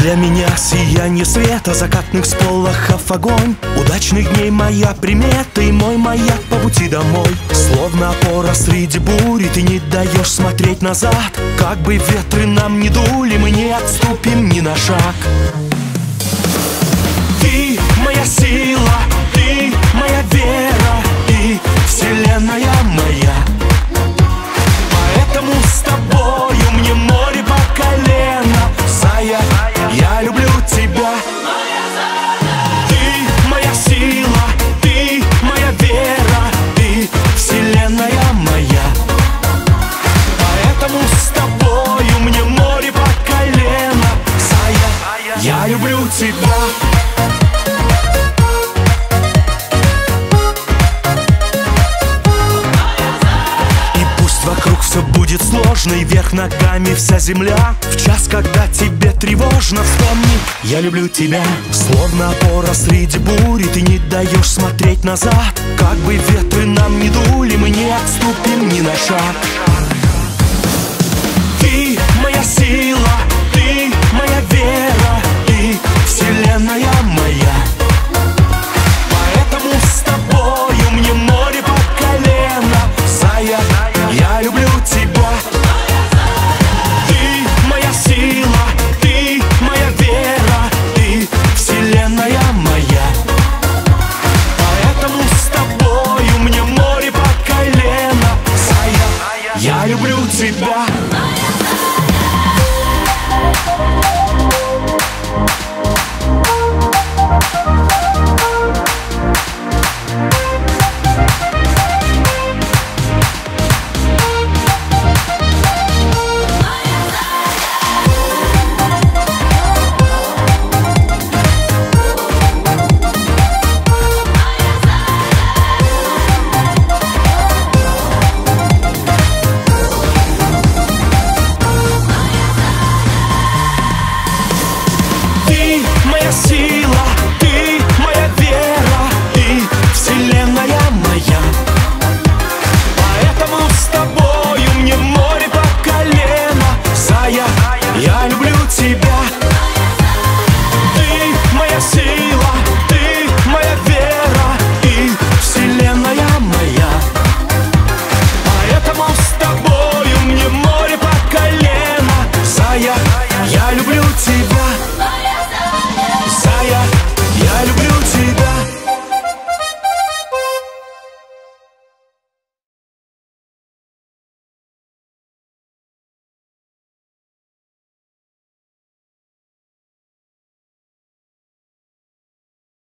Для меня сияние света, закатных сполохов огонь удачных дней, моя примета и мой маяк по пути домой. Словно опора среди бури, ты не даешь смотреть назад. Как бы ветры нам не дули, мы не отступим ни на шаг. Ты моя сила, ты моя вера и вселенная моя. Поэтому с тобою мне море по колено. Зая, я люблю тебя. Ты моя сила, ты моя вера, ты вселенная моя. Поэтому с тобою мне море по колено. Зая, я люблю тебя. Все будет сложно, и вверх ногами вся земля. В час, когда тебе тревожно, вспомни, я люблю тебя. Словно опора среди бури, ты не даешь смотреть назад. Как бы ветры нам не дули, мы не отступим ни на шаг. Ты моя сила, ты моя вера и вселенная моя. Поэтому с тобою мне море по колено. Зая, я люблю тебя. Ты моя сила, ты моя вера, ты вселенная моя. Поэтому с тобою мне море по колено. Зая, я люблю тебя.